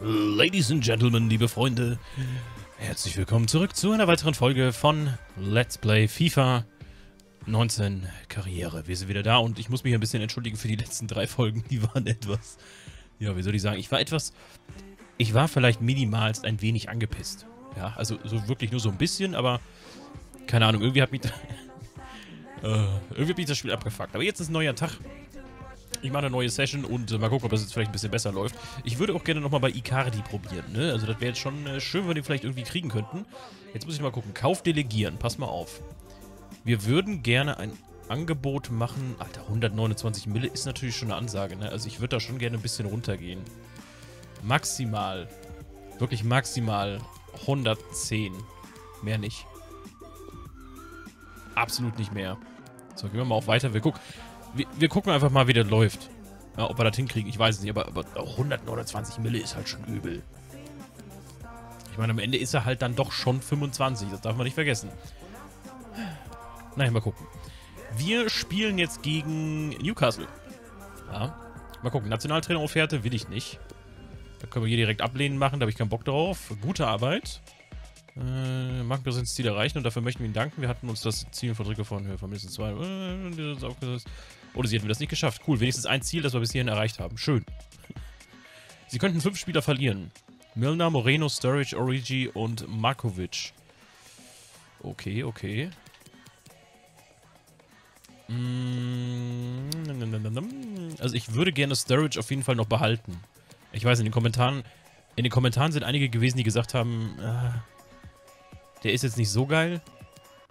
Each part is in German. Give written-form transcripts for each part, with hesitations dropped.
Ladies and Gentlemen, liebe Freunde, herzlich willkommen zurück zu einer weiteren Folge von Let's Play FIFA 19 Karriere. Wir sind wieder da und ich muss mich ein bisschen entschuldigen für die letzten 3 Folgen. Die waren etwas, ja, wie soll ich sagen, ich war vielleicht minimalst ein wenig angepisst. Ja, also so wirklich nur so ein bisschen, aber keine Ahnung, irgendwie hat mich das Spiel abgefuckt. Aber jetzt ist ein neuer Tag. Ich mache eine neue Session und mal gucken, ob das jetzt vielleicht ein bisschen besser läuft. Ich würde auch gerne nochmal bei Icardi probieren, ne? Also das wäre jetzt schon schön, wenn wir den vielleicht irgendwie kriegen könnten. Jetzt muss ich mal gucken. Kauf delegieren. Pass mal auf. Wir würden gerne ein Angebot machen. Alter, 129 Mille ist natürlich schon eine Ansage, ne? Also ich würde da schon gerne ein bisschen runtergehen. Maximal. Wirklich maximal 110. Mehr nicht. Absolut nicht mehr. So, gehen wir mal auf weiter. Wir gucken einfach mal, wie das läuft. Ja, ob wir das hinkriegen, ich weiß es nicht, aber 129 Mille ist halt schon übel. Ich meine, am Ende ist er halt dann doch schon 25, das darf man nicht vergessen. Naja, mal gucken. Wir spielen jetzt gegen Newcastle. Ja, mal gucken, Nationaltrainer-Offerte will ich nicht. Da können wir hier direkt ablehnen machen, da habe ich keinen Bock drauf. Gute Arbeit. Mag wir das Ziel erreichen und dafür möchten wir Ihnen danken. Wir hatten uns das Ziel von Drücke von Höhe von mindestens 2. Oder sie hätten wir das nicht geschafft. Cool, wenigstens ein Ziel, das wir bis hierhin erreicht haben. Schön. Sie könnten 5 Spieler verlieren. Milner, Moreno, Sturridge, Origi und Markovic. Okay, okay. Also ich würde gerne Sturridge auf jeden Fall noch behalten. Ich weiß, in den Kommentaren sind einige gewesen, die gesagt haben, der ist jetzt nicht so geil.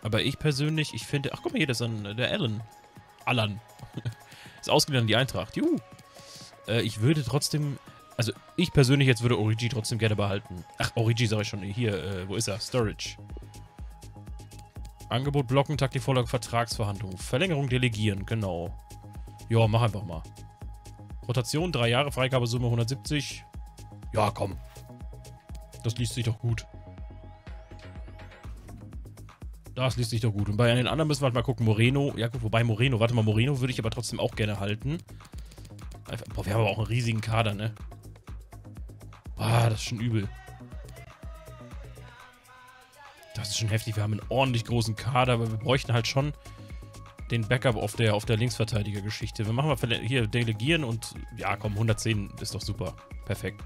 Aber ich persönlich, ich finde... Ach, guck mal hier, das ist der Allan. Ist ausgeliehen an die Eintracht. Juhu. Ich würde trotzdem... Also, ich persönlich jetzt würde Origi trotzdem gerne behalten. Ach, Origi sage ich schon. Hier, wo ist er? Sturridge. Angebot blocken, Taktikvorlage, Vertragsverhandlung. Verlängerung delegieren, genau. Ja, mach einfach mal. Rotation, 3 Jahre, Freigabesumme 170. Ja, komm. Das liest sich doch gut. Das liest sich doch gut. Und bei den anderen müssen wir halt mal gucken. Moreno. Ja, gut, wobei Moreno. Warte mal, Moreno würde ich aber trotzdem auch gerne halten. Einfach, boah, wir haben aber auch einen riesigen Kader, ne? Boah, das ist schon übel. Das ist schon heftig. Wir haben einen ordentlich großen Kader, aber wir bräuchten halt schon den Backup auf der Linksverteidiger-Geschichte. Wir machen mal hier delegieren und ja, komm, 110 ist doch super. Perfekt.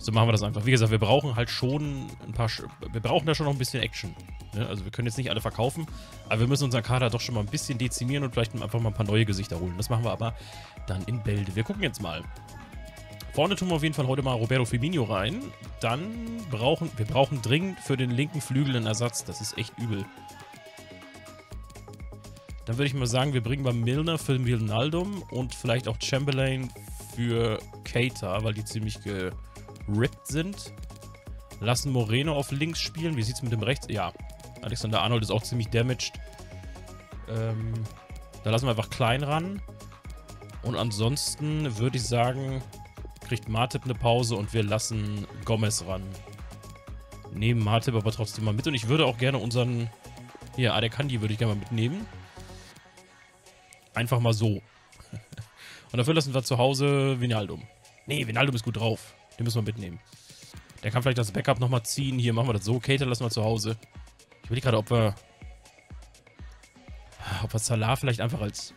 So machen wir das einfach. Wie gesagt, wir brauchen halt schon ein paar... Wir brauchen da schon noch ein bisschen Action. Ne? Also wir können jetzt nicht alle verkaufen, aber wir müssen unseren Kader doch schon mal ein bisschen dezimieren und vielleicht einfach mal ein paar neue Gesichter holen. Das machen wir aber dann in Bälde. Wir gucken jetzt mal. Vorne tun wir auf jeden Fall heute mal Roberto Firmino rein. Dann brauchen wir dringend für den linken Flügel einen Ersatz. Das ist echt übel. Dann würde ich mal sagen, wir bringen mal Milner für Wijnaldum und vielleicht auch Chamberlain für Keita, weil die ziemlich gerippt sind. Lassen Moreno auf links spielen. Wie sieht es mit dem rechts? Ja, Alexander Arnold ist auch ziemlich damaged. Da lassen wir einfach Klein ran. Und ansonsten würde ich sagen, kriegt Matip eine Pause und wir lassen Gomez ran. Nehmen Matip aber trotzdem mal mit. Und ich würde auch gerne unseren... Hier, Adekandi würde ich gerne mal mitnehmen. Einfach mal so. Und dafür lassen wir zu Hause Wijnaldum. Nee, Wijnaldum ist gut drauf. Den müssen wir mitnehmen. Der kann vielleicht das Backup nochmal ziehen. Hier, machen wir das so. Keita lassen wir zu Hause. Ich überlege gerade, ob wir Salah vielleicht einfach als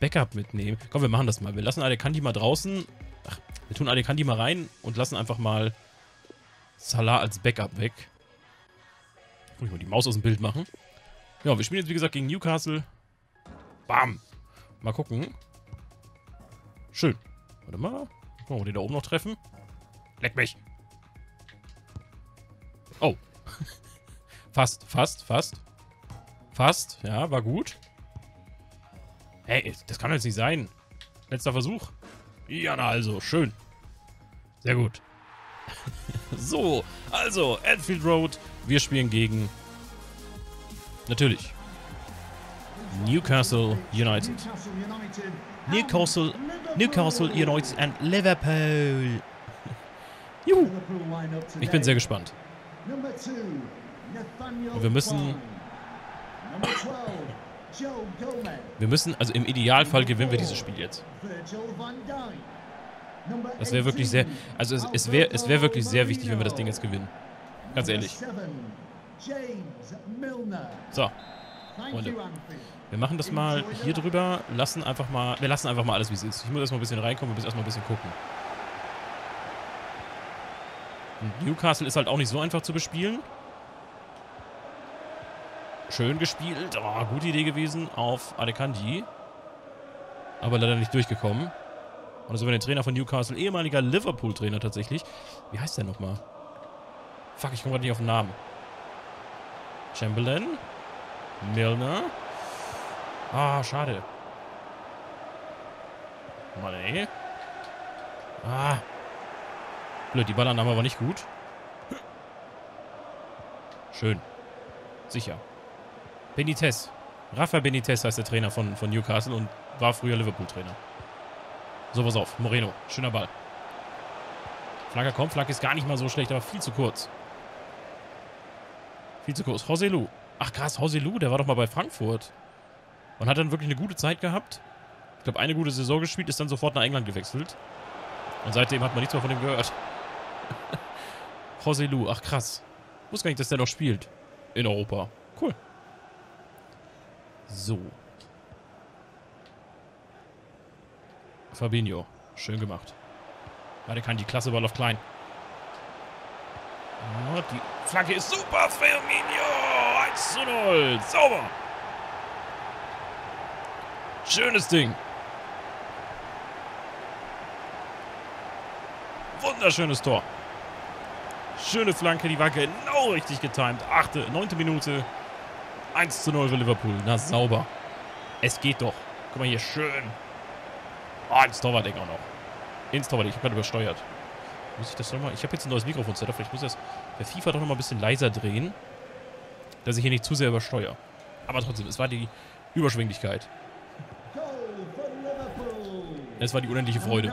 Backup mitnehmen. Komm, wir machen das mal. Wir lassen Adekandi mal draußen. Ach, wir tun Adekandi mal rein und lassen einfach mal Salah als Backup weg. Muss ich mal die Maus aus dem Bild machen. Ja, wir spielen jetzt, wie gesagt, gegen Newcastle. Bam! Mal gucken. Schön. Warte mal. Wollen wir den da oben noch treffen? Leck mich! Oh. Fast. Ja, war gut. Hey, das kann jetzt nicht sein. Letzter Versuch. Ja, na also. Schön. Sehr gut. So. Also, Anfield Road. Wir spielen gegen... Natürlich. Newcastle United. Newcastle United and Liverpool. Juhu. Ich bin sehr gespannt. Und wir müssen... also im Idealfall gewinnen wir dieses Spiel jetzt. Das wäre wirklich sehr, also es wäre wirklich sehr wichtig, wenn wir das Ding jetzt gewinnen. Ganz ehrlich. So. Freunde. Wir machen das mal hier drüber, wir lassen einfach mal alles wie es ist. Ich muss erstmal ein bisschen reinkommen, wir müssen erstmal ein bisschen gucken. Und Newcastle ist halt auch nicht so einfach zu bespielen. Schön gespielt, oh, gute Idee gewesen auf Adekandi. Aber leider nicht durchgekommen. Und so also den Trainer von Newcastle, ehemaliger Liverpool-Trainer tatsächlich. Wie heißt der nochmal? Fuck, ich komme gerade nicht auf den Namen. Chamberlain. Milner. Ah, schade. Mané. Ah. Blöd, die Ballannahme war nicht gut. Schön. Sicher. Benitez. Rafa Benitez heißt der Trainer von Newcastle und war früher Liverpool-Trainer. So, pass auf. Moreno. Schöner Ball. Flanke kommt. Flanke ist gar nicht mal so schlecht, aber viel zu kurz. Viel zu kurz. Joselu. Ach krass, Joselu, der war doch mal bei Frankfurt. Und hat dann wirklich eine gute Zeit gehabt. Ich glaube, eine gute Saison gespielt, ist dann sofort nach England gewechselt. Und seitdem hat man nichts mehr von ihm gehört. Joselu, ach krass. Ich wusste gar nicht, dass der noch spielt. In Europa. Cool. So. Fabinho. Schön gemacht. Ja, der kann die Klasse Ball auf klein. Oh, die Flagge ist super. Firmino. 1:0. Sauber. Schönes Ding. Wunderschönes Tor. Schöne Flanke. Die war genau richtig getimt. 9. Minute. 1:0 für Liverpool. Na, sauber. Es geht doch. Guck mal hier. Schön. Ah, oh, ins Torwart-Eck auch noch. Ins Torwart-Eck. Ich habe gerade übersteuert. Muss ich das nochmal? Ich habe jetzt ein neues Mikrofon-Setup. Vielleicht muss ich das bei FIFA doch nochmal ein bisschen leiser drehen, dass ich hier nicht zu sehr übersteuere. Aber trotzdem, es war die Überschwinglichkeit. Es war die unendliche Freude.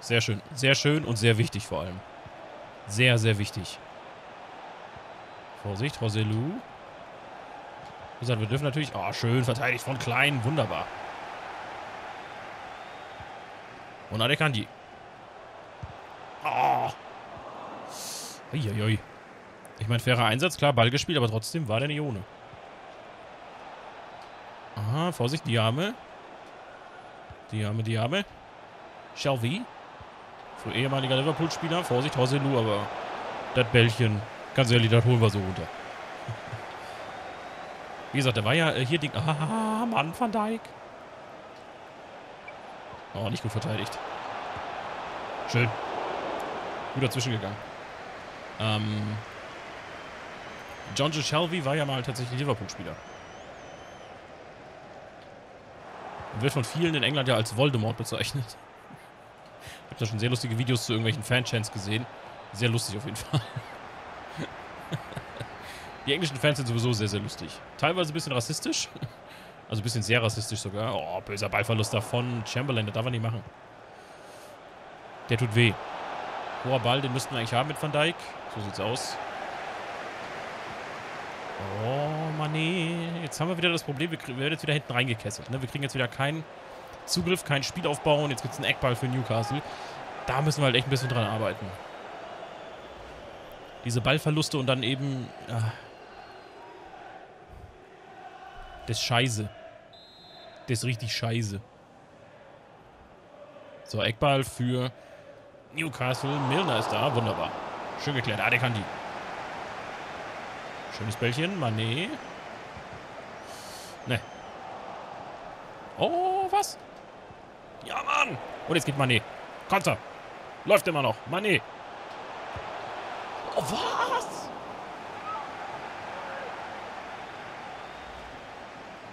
Sehr schön. Sehr schön und sehr wichtig vor allem. Sehr, sehr wichtig. Vorsicht, Joselu. Wir dürfen natürlich... Oh, schön verteidigt von Klein. Wunderbar. Und Adekandi. Oh. Uiuiui. Ich meine, fairer Einsatz. Klar, Ball gespielt, aber trotzdem war der nicht ohne. Aha, Vorsicht, Diame. Diame. Shelvey. Für ehemaliger Liverpool-Spieler. Vorsicht, Joselu, aber... Das Bällchen. Ganz ehrlich, das holen wir so runter. Wie gesagt, der war ja hier Ding. Ah, Mann, Van Dijk. Oh, nicht gut verteidigt. Schön. Gut dazwischen gegangen. Jonjo Shelvey war ja mal tatsächlich Liverpool-Spieler. Wird von vielen in England ja als Voldemort bezeichnet. Ich habe da schon sehr lustige Videos zu irgendwelchen Fan-Chants gesehen. Sehr lustig auf jeden Fall. Die englischen Fans sind sowieso sehr, sehr lustig. Teilweise ein bisschen rassistisch. Also ein bisschen sehr rassistisch sogar. Oh, böser Ballverlust da von Chamberlain. Das darf er nicht machen. Der tut weh. Hoher Ball, den müssten wir eigentlich haben mit Van Dijk. So sieht's aus. Oh, Mané. Jetzt haben wir wieder das Problem. Wir werden jetzt wieder hinten reingekesselt. Ne? Wir kriegen jetzt wieder keinen Zugriff, keinen Spielaufbau. Und jetzt gibt's einen Eckball für Newcastle. Da müssen wir halt echt ein bisschen dran arbeiten. Diese Ballverluste und dann eben... Das ist scheiße. Das ist richtig scheiße. So, Eckball für Newcastle. Milner ist da. Wunderbar. Schön geklärt. Adekandi. Schönes Bällchen. Mané. Ne. Oh, was? Ja, Mann. Und jetzt geht Mané. Konter. Läuft immer noch. Mané. Oh, was?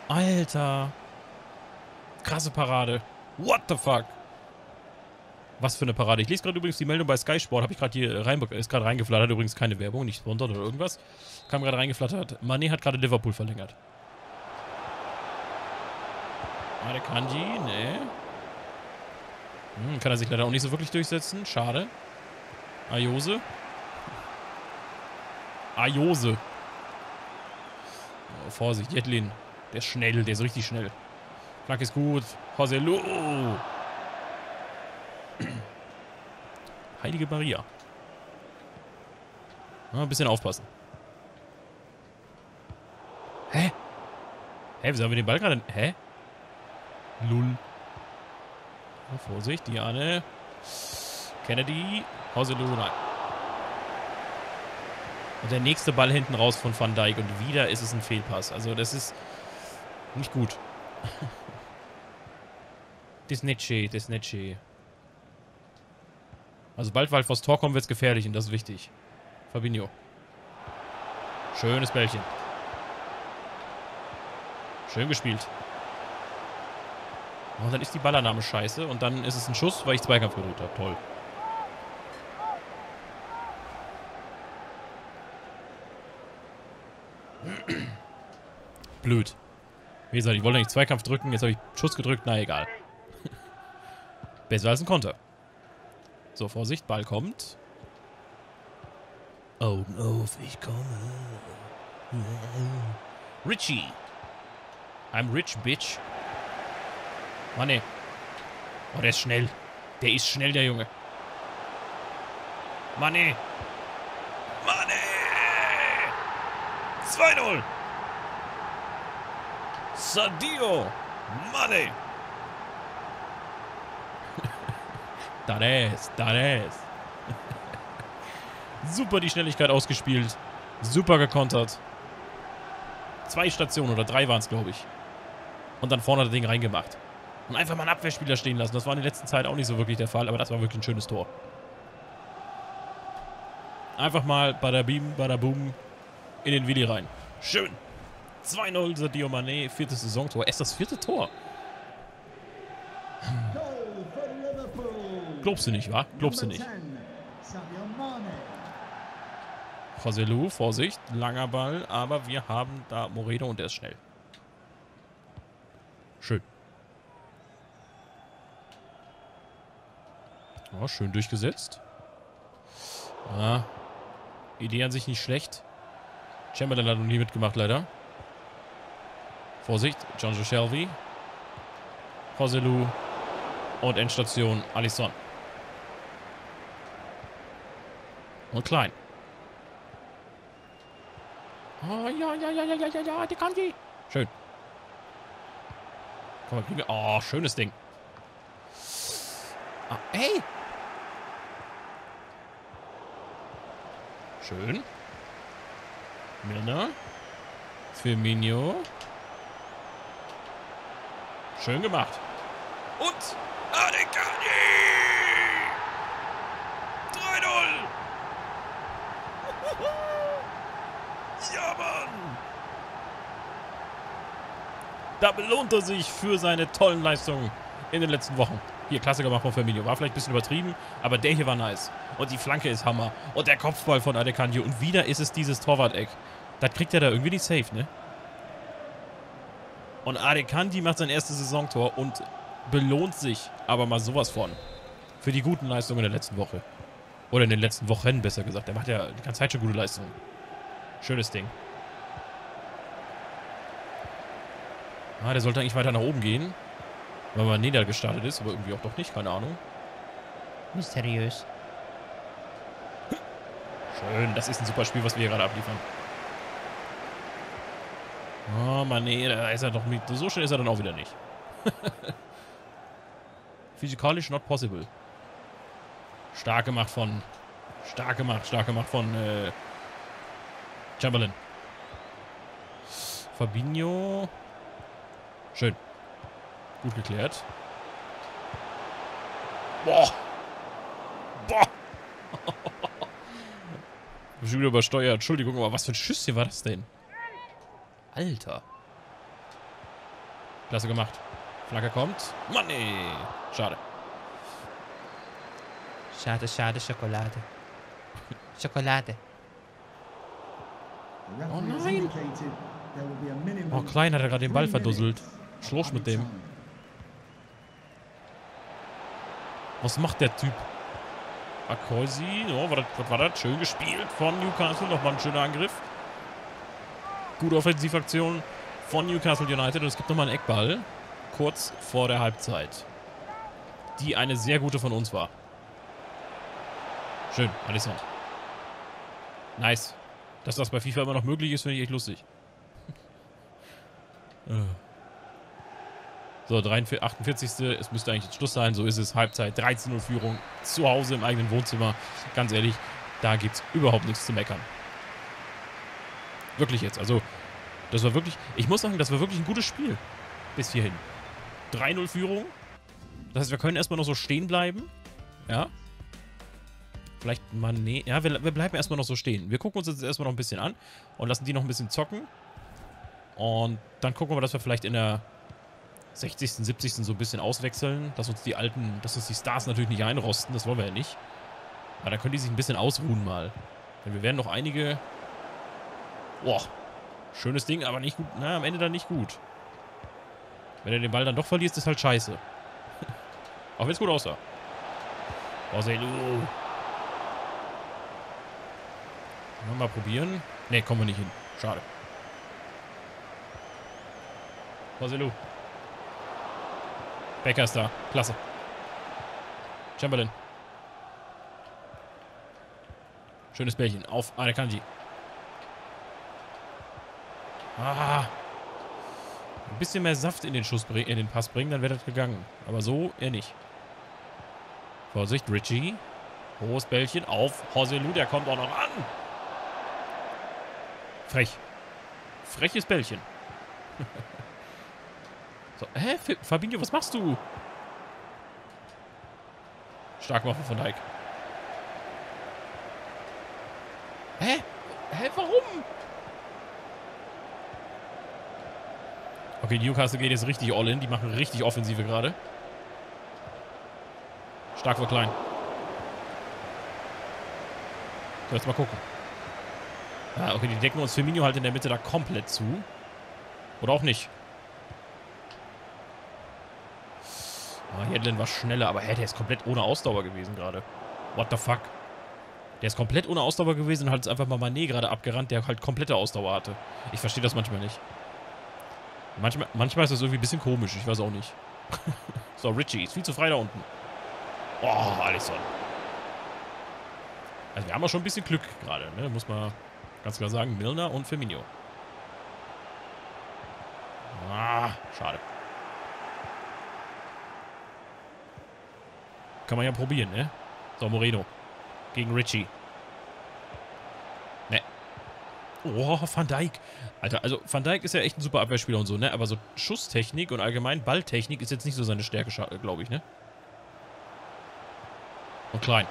Alter. Krasse Parade. What the fuck? Was für eine Parade. Ich lese gerade übrigens die Meldung bei Sky Sport. Habe ich gerade hier ist gerade reingeflattert. Übrigens keine Werbung, nicht sponsert oder irgendwas. Kam gerade reingeflattert. Mané hat gerade Liverpool verlängert. Adekandi, ne. Kann er sich leider auch nicht so wirklich durchsetzen. Schade. Ayose. Oh, Vorsicht, Yedlin. Der ist schnell, der ist richtig schnell. Flank ist gut. Joselu. Heilige Maria. Ein bisschen aufpassen. Hä? Hä, wieso haben wir den Ball gerade? Hä? Lull. Ja, Vorsicht, Diane. Kennedy. Joselu, nein. Und der nächste Ball hinten raus von Van Dijk. Und wieder ist es ein Fehlpass. Also das ist nicht gut. Das ist nicht schön. Also bald, weil vors Tor kommen, wird es gefährlich. Und das ist wichtig. Fabinho. Schönes Bällchen. Schön gespielt. Und dann ist die Ballannahme scheiße. Und dann ist es ein Schuss, weil ich Zweikampf gedrückt habe. Toll. Blöd. Wie gesagt, ich wollte nicht Zweikampf drücken. Jetzt habe ich Schuss gedrückt. Na, egal. Besser als ein Konter. So, Vorsicht. Ball kommt. Augen auf, ich komme. Ritchie. I'm rich, bitch. Oh, ne. Oh, der ist schnell. Der ist schnell, der Junge. Mané. Mané. 2-0. Sadio Mané. Pérez. Super die Schnelligkeit ausgespielt. Super gekontert. 2 Stationen oder 3 waren es, glaube ich. Und dann vorne das Ding reingemacht. Und einfach mal einen Abwehrspieler stehen lassen. Das war in der letzten Zeit auch nicht so wirklich der Fall, aber das war wirklich ein schönes Tor. Einfach mal bada bim, bada boom in den Willi rein. Schön. 2-0 Sadio Mané, 4. Saisontor. Erst das 4. Tor. Glaubst du nicht, wa? Glaubst du nicht. Joselu, Vorsicht. Langer Ball, aber wir haben da Moreno und der ist schnell. Schön. Oh, schön durchgesetzt. Ah, Idee an sich nicht schlecht. Chamberlain hat noch nie mitgemacht, leider. Vorsicht, Jonjo Shelvey. Joselu. Und Endstation, Alisson. Und Klein. Oh, ja, Adekandi. Schön. Komm, kriegen wir. Oh, schönes Ding. Ah, hey. Schön. Milner. Firmino. Schön gemacht. Und Adekandi! 3-0! Ja, Mann! Da belohnt er sich für seine tollen Leistungen in den letzten Wochen. Hier, klasse gemacht von Fabinho. War vielleicht ein bisschen übertrieben, aber der hier war nice. Und die Flanke ist Hammer. Und der Kopfball von Adekandi. Und wieder ist es dieses Torwart-Eck. Das kriegt er da irgendwie nicht safe, ne? Und Adekandi macht sein erstes Saisontor und belohnt sich aber mal sowas von. Für die guten Leistungen in der letzten Woche. Oder in den letzten Wochen, besser gesagt. Der macht ja die ganze Zeit schon gute Leistungen. Schönes Ding. Ah, der sollte eigentlich weiter nach oben gehen. Weil man nieder gestartet ist, aber irgendwie auch doch nicht. Keine Ahnung. Mysteriös. Schön, das ist ein super Spiel, was wir hier gerade abliefern. Oh, Mann, nee, da ist er doch nicht. So schnell ist er dann auch wieder nicht. Physikalisch not possible. Stark gemacht von Chamberlain. Fabinho. Schön. Gut geklärt. Boah. Ich bin schon wieder übersteuert. Entschuldigung, aber was für ein Schüsschen war das denn? Alter. Klasse gemacht. Flagge kommt. Mann, nee. Schade. Schade, Schokolade. Schokolade. Oh nein. Oh, Klein hat er gerade den Ball verdusselt. Schluss mit dem. Was macht der Typ? Akosi. Oh, was war das? Schön gespielt von Newcastle. Nochmal ein schöner Angriff. Gute Offensivaktion von Newcastle United. Und es gibt nochmal einen Eckball. kurz vor der Halbzeit, die eine sehr gute von uns war. Schön, Alisson. Nice. Dass das bei FIFA immer noch möglich ist, finde ich echt lustig. So, 48. Es müsste eigentlich jetzt Schluss sein. So ist es. Halbzeit, 13:0 Führung. Zu Hause im eigenen Wohnzimmer. Ganz ehrlich, da gibt es überhaupt nichts zu meckern. Wirklich jetzt. Also, das war wirklich... Ich muss sagen, das war wirklich ein gutes Spiel. Bis hierhin. 3:0 Führung. Das heißt, wir können erstmal noch so stehen bleiben. Ja. Vielleicht Mané. Ja, wir bleiben erstmal noch so stehen. Wir gucken uns jetzt erstmal noch ein bisschen an und lassen die noch ein bisschen zocken. Und dann gucken wir, dass wir vielleicht in der 60., 70. so ein bisschen auswechseln. Dass uns die alten, dass uns die Stars natürlich nicht einrosten. Das wollen wir ja nicht. Aber dann können die sich ein bisschen ausruhen mal. Denn wir werden noch einige... Boah, schönes Ding, aber nicht gut. Na, am Ende dann nicht gut. Wenn er den Ball dann doch verliert, ist halt scheiße. Auch wenn es gut aussah. Joselu. Mal probieren. Ne, kommen wir nicht hin. Schade. Joselu. Becker ist da. Klasse. Chamberlain. Schönes Bällchen auf Adekandi. Ah. Ein bisschen mehr Saft in den Schuss, in den Pass bringen, dann wäre das gegangen. Aber so eher nicht. Vorsicht, Ritchie. Hohes Bällchen auf Joselu. Der kommt auch noch an. Frech. Freches Bällchen. So, hä? Fabinho, was machst du? Stark machen von Dijk. Hä? Hä, warum? Okay, Newcastle geht jetzt richtig all in. Die machen richtig Offensive gerade. Stark vor Klein. So, jetzt mal gucken. Ah, okay, die decken uns Firmino halt in der Mitte da komplett zu. Oder auch nicht. Ah, Yedlin war schneller, aber hey, der ist komplett ohne Ausdauer gewesen gerade. What the fuck? Der ist komplett ohne Ausdauer gewesen und hat jetzt einfach mal Mané gerade abgerannt, der halt komplette Ausdauer hatte. Ich verstehe das manchmal nicht. Manchmal ist das irgendwie ein bisschen komisch, ich weiß auch nicht. So, Ritchie ist viel zu frei da unten. Oh, Alisson. Also wir haben auch schon ein bisschen Glück gerade, ne? Muss man ganz klar sagen. Milner und Firmino. Ah, schade. Kann man ja probieren, ne? So, Moreno. Gegen Ritchie. Ne. Oh, Van Dijk. Alter, also Van Dijk ist ja echt ein super Abwehrspieler und so, ne? Aber so Schusstechnik und allgemein Balltechnik ist jetzt nicht so seine Stärke, glaube ich, ne? Und Klein.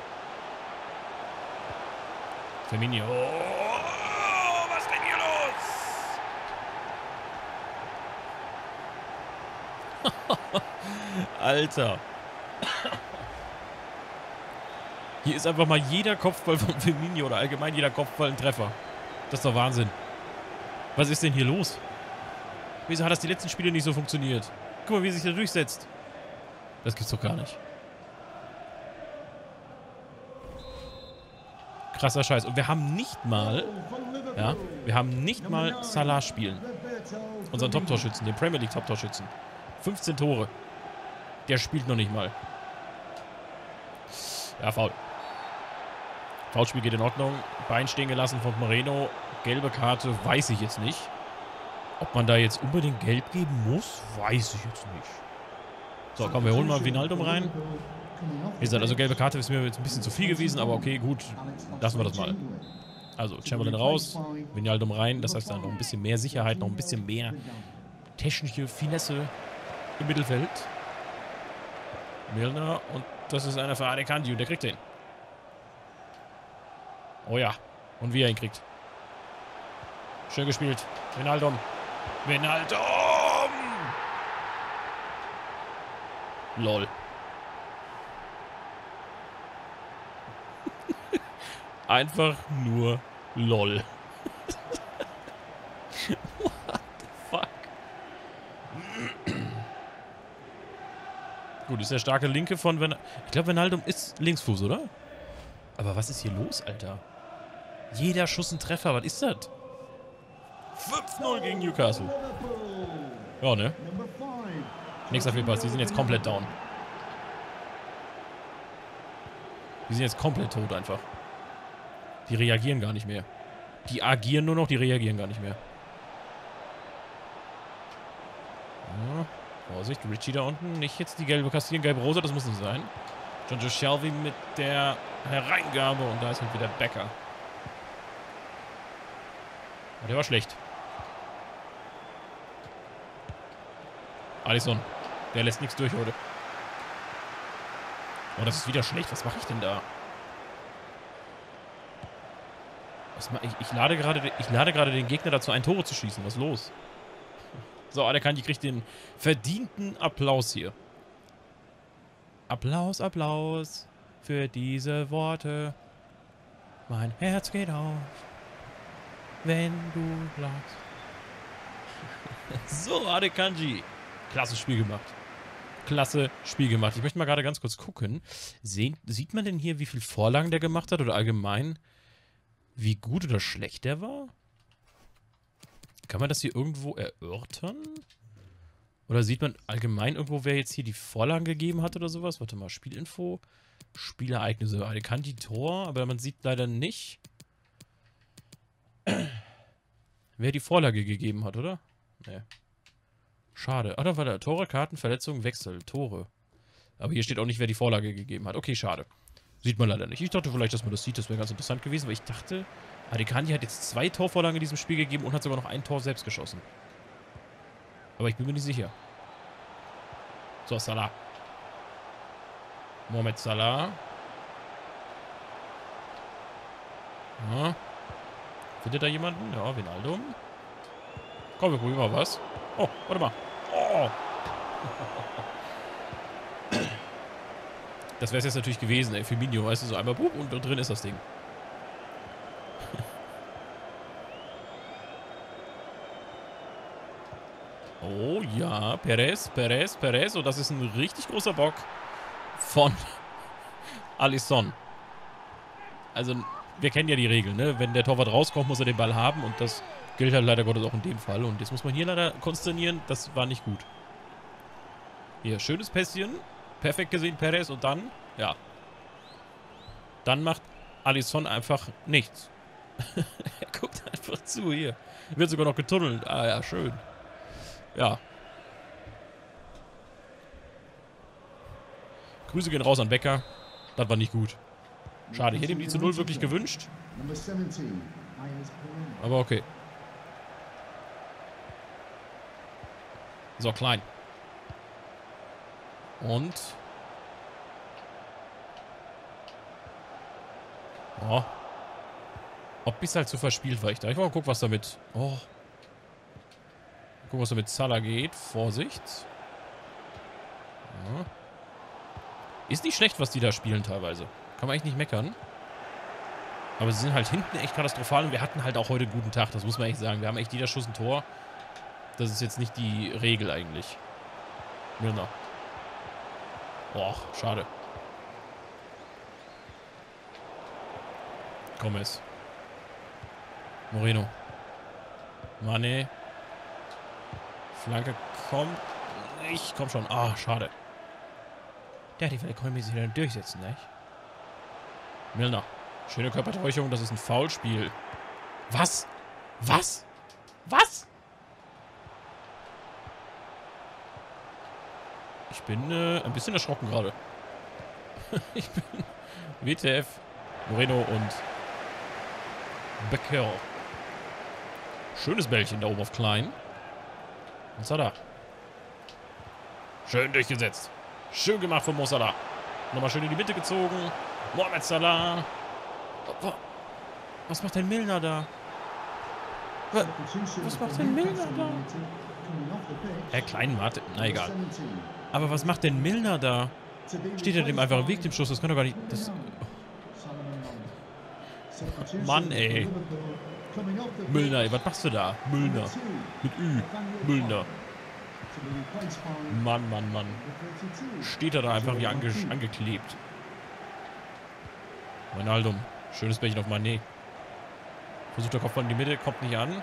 Firmino. Oh, was geht hier los? Alter. Hier ist einfach mal jeder Kopfball von Firmino oder allgemein jeder Kopfball ein Treffer. Das ist doch Wahnsinn. Was ist denn hier los? Wieso hat das die letzten Spiele nicht so funktioniert? Guck mal, wie er sich da durchsetzt. Das gibt's doch gar nicht. Krasser Scheiß. Und wir haben nicht mal, ja, wir haben nicht mal Salah spielen. Unseren Top-Torschützen, den Premier League Top-Torschützen. 15 Tore. Der spielt noch nicht mal. Ja, Foul. Foulspiel geht in Ordnung. Bein stehen gelassen von Moreno. Gelbe Karte weiß ich jetzt nicht. Ob man da jetzt unbedingt gelb geben muss, weiß ich jetzt nicht. So, komm, wir holen mal Wijnaldum rein. Wie gesagt, also gelbe Karte ist mir jetzt ein bisschen zu viel gewesen, aber okay, gut. Lassen wir das mal. Also, Chamberlain raus, Wijnaldum rein. Das heißt dann noch ein bisschen mehr Sicherheit, noch ein bisschen mehr technische Finesse im Mittelfeld. Milner und das ist einer für Adekandi und der kriegt den. Oh ja. Und wie er ihn kriegt. Schön gespielt. Wijnaldum. Wijnaldum! Lol. Einfach nur lol. What the fuck? Gut, ist der starke Linke von Wijnaldum. Ich glaube, Wijnaldum ist Linksfuß, oder? Aber was ist hier los, Alter? Jeder Schuss ein Treffer, was ist das? 5:0 gegen Newcastle. Ja, ne? Nichts dafür passiert. Die sind jetzt komplett down. Die sind jetzt komplett tot einfach. Die reagieren gar nicht mehr. Die agieren nur noch, die reagieren gar nicht mehr. Ja, Vorsicht, Ritchie da unten. Nicht jetzt die gelbe kassieren, gelb-rosa, das muss nicht sein. Jonjo Shelvey mit der Hereingabe und da ist halt wieder Becker. Aber der war schlecht. Alisson, der lässt nichts durch heute. Oh, das ist wieder schlecht. Was mache ich denn da? Ich lade gerade den Gegner dazu ein, Tore zu schießen. Was ist los? So, Adekandi kriegt den verdienten Applaus hier. Applaus, Applaus für diese Worte. Mein Herz geht auf, wenn du lachst. So, Adekandi. Klasse Spiel gemacht. Klasse Spiel gemacht. Ich möchte mal gerade ganz kurz gucken. Sieht man denn hier, wie viele Vorlagen der gemacht hat? Oder allgemein, wie gut oder schlecht der war? Kann man das hier irgendwo erörtern? Oder sieht man allgemein irgendwo, wer jetzt hier die Vorlagen gegeben hat oder sowas? Warte mal, Spielinfo. Spielereignisse. Adekandi Tor, aber man sieht leider nicht, wer die Vorlage gegeben hat, oder? Nee. Schade. Ah, da war der Tore, Karten, Verletzungen, Wechsel, Tore. Aber hier steht auch nicht, wer die Vorlage gegeben hat. Okay, schade. Sieht man leider nicht. Ich dachte vielleicht, dass man das sieht. Das wäre ganz interessant gewesen, weil ich dachte, Adekandi hat jetzt 2 Torvorlagen in diesem Spiel gegeben und hat sogar noch ein Tor selbst geschossen. Aber ich bin mir nicht sicher. So, Salah. Mohamed Salah. Ja. Findet da jemanden? Ja, Wijnaldum. Komm, wir gucken mal was. Oh, warte mal. Oh. Das wäre es jetzt natürlich gewesen, ey. Fabinho, weißt du, so einmal buch und drin ist das Ding. Oh ja, Pérez. Und das ist ein richtig großer Bock von Alisson. Also, wir kennen ja die Regeln, ne? Wenn der Torwart rauskommt, muss er den Ball haben und das gilt halt leider Gottes auch in dem Fall. Und jetzt muss man hier leider konsternieren, das war nicht gut. Hier, schönes Pässchen. Perfekt gesehen, Pérez. Und dann, ja. Dann macht Alisson einfach nichts. Er guckt einfach zu, hier. Wird sogar noch getunnelt. Ah ja, schön. Ja. Grüße gehen raus an Becker. Das war nicht gut. Schade, ich hätte ihm die zu 0 wirklich gewünscht. Aber okay. So, Klein. Und. Oh. Ob bis halt so verspielt war ich da. Ich mal gucken, was damit. Oh. Gucken, was damit Salah geht. Vorsicht. Ja. Ist nicht schlecht, was die da spielen teilweise. Kann man eigentlich nicht meckern. Aber sie sind halt hinten echt katastrophal und wir hatten halt auch heute einen guten Tag. Das muss man echt sagen. Wir haben echt jeder Schuss ein Tor. Das ist jetzt nicht die Regel eigentlich. Milner. Och, schade. Gomez. Moreno. Mané. Flanke kommt. Ich komm schon. Ah, schade. Der hat die Flanke sich dann durchsetzen, nicht? Milner. Schöne Körpertäuschung. Das ist ein Foulspiel. Was? Was? Was? Ich bin ein bisschen erschrocken gerade. Ich bin WTF, Moreno und Becker. Schönes Bällchen da oben auf Klein. Und Salah. Schön durchgesetzt. Schön gemacht von Mo Salah. Nochmal schön in die Mitte gezogen. Mohamed Salah. Was macht denn Milner da? Was macht denn Milner da? Herr Kleinmart, na egal. Aber was macht denn Milner da? Steht er dem einfach im Weg, dem Schuss? Das kann doch gar nicht... Das Mann, ey. Milner, ey, was machst du da? Milner. Mit Ü. Milner. Mann, Mann, Mann. Steht er da einfach wie angeklebt. Wijnaldum. Schönes Bällchen auf Mané. Versucht der Kopfball in die Mitte, kommt nicht an.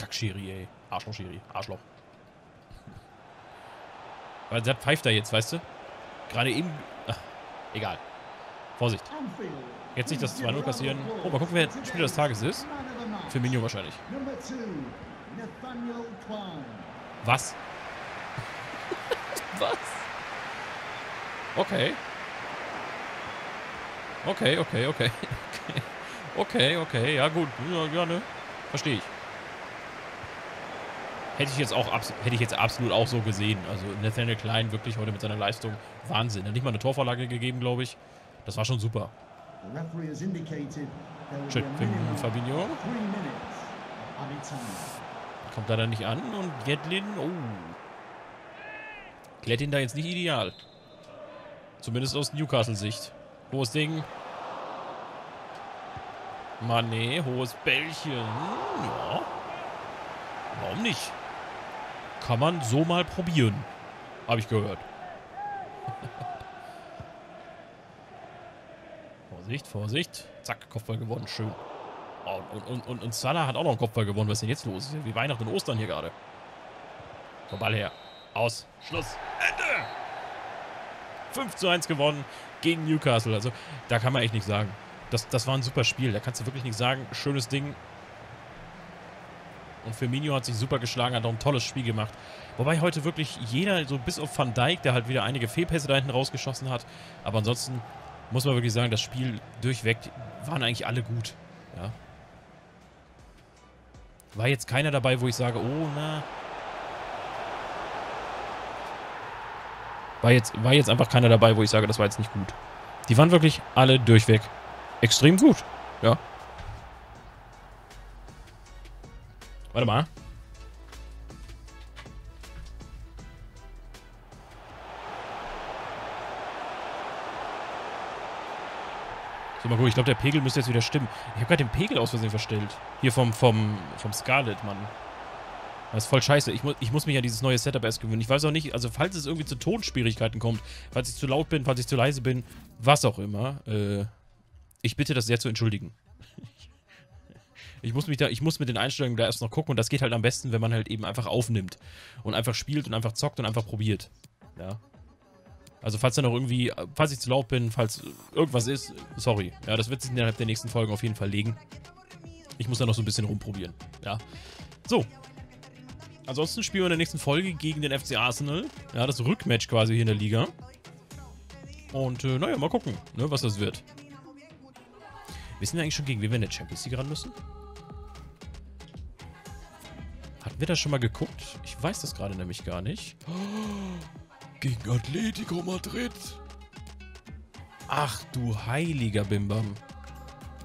Kack-Schiri, ey. Arschloch-Schiri. Arschloch. Weil der pfeift da jetzt, weißt du? Gerade eben... Ach, egal. Vorsicht. Jetzt nicht das 2-0 passieren. Oh, mal gucken, wer Spieler des Tages ist. Firmino wahrscheinlich. Was? Was? Okay. Okay, okay, okay. Okay, okay, ja gut. Ja, gerne. Verstehe ich. Hätte ich jetzt absolut auch so gesehen. Also Nathaniel Klein wirklich heute mit seiner Leistung Wahnsinn. Er hat nicht mal eine Torvorlage gegeben, glaube ich. Das war schon super. Schön, Fabinho. Kommt leider nicht an. Und Yedlin, oh. Yedlin da jetzt nicht ideal. Zumindest aus Newcastle-Sicht. Hohes Ding. Mané, hohes Bällchen. Ja. Warum nicht? Kann man so mal probieren. Habe ich gehört. Vorsicht, Vorsicht. Zack, Kopfball gewonnen. Schön. Und Salah hat auch noch einen Kopfball gewonnen. Was ist denn jetzt los? Ist ja wie Weihnachten und Ostern hier gerade. Komm, Ball her. Aus. Schluss. Ende. 5:1 gewonnen gegen Newcastle. Also, da kann man echt nichts sagen. Das war ein super Spiel. Da kannst du wirklich nichts sagen. Schönes Ding. Und Firmino hat sich super geschlagen, hat auch ein tolles Spiel gemacht. Wobei heute wirklich jeder, so bis auf Van Dijk, der halt wieder einige Fehlpässe da hinten rausgeschossen hat. Aber ansonsten muss man wirklich sagen, das Spiel durchweg waren eigentlich alle gut. Ja. War jetzt keiner dabei, wo ich sage, oh, na. War jetzt einfach keiner dabei, wo ich sage, das war jetzt nicht gut. Die waren wirklich alle durchweg extrem gut. Ja. Warte mal. So, mal gucken. Ich glaube, der Pegel müsste jetzt wieder stimmen. Ich habe gerade den Pegel aus Versehen verstellt. Hier vom Scarlet, Mann. Das ist voll scheiße. Ich muss mich an dieses neue Setup erst gewöhnen. Ich weiß auch nicht, also falls es irgendwie zu Tonschwierigkeiten kommt, falls ich zu laut bin, falls ich zu leise bin, was auch immer, ich bitte das sehr zu entschuldigen. Ich muss mit den Einstellungen da erst noch gucken und das geht halt am besten, wenn man halt eben einfach aufnimmt und einfach spielt und einfach zockt und einfach probiert. Ja. Also falls da noch irgendwie, falls ich zu laut bin, falls irgendwas ist, sorry. Ja, das wird sich innerhalb der nächsten Folgen auf jeden Fall legen. Ich muss da noch so ein bisschen rumprobieren. Ja. So. Ansonsten spielen wir in der nächsten Folge gegen den FC Arsenal. Ja, das Rückmatch quasi hier in der Liga. Und naja, mal gucken, ne, was das wird. Wissen wir eigentlich schon, gegen wen wir in der Champions League ran müssen? Hatten wir das schon mal geguckt? Ich weiß das gerade nämlich gar nicht. Gegen Atletico Madrid. Ach du heiliger Bimbam.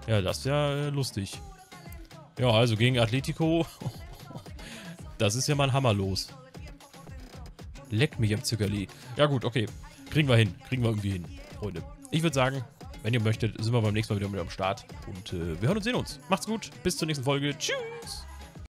Ja, das ist ja lustig. Ja, also gegen Atletico. Das ist ja mal ein Hammer los. Leck mich am Zuckerli. Ja gut, okay. Kriegen wir hin. Kriegen wir irgendwie hin, Freunde. Ich würde sagen, wenn ihr möchtet, sind wir beim nächsten Mal wieder mit am Start. Und wir hören und sehen uns. Macht's gut. Bis zur nächsten Folge. Tschüss.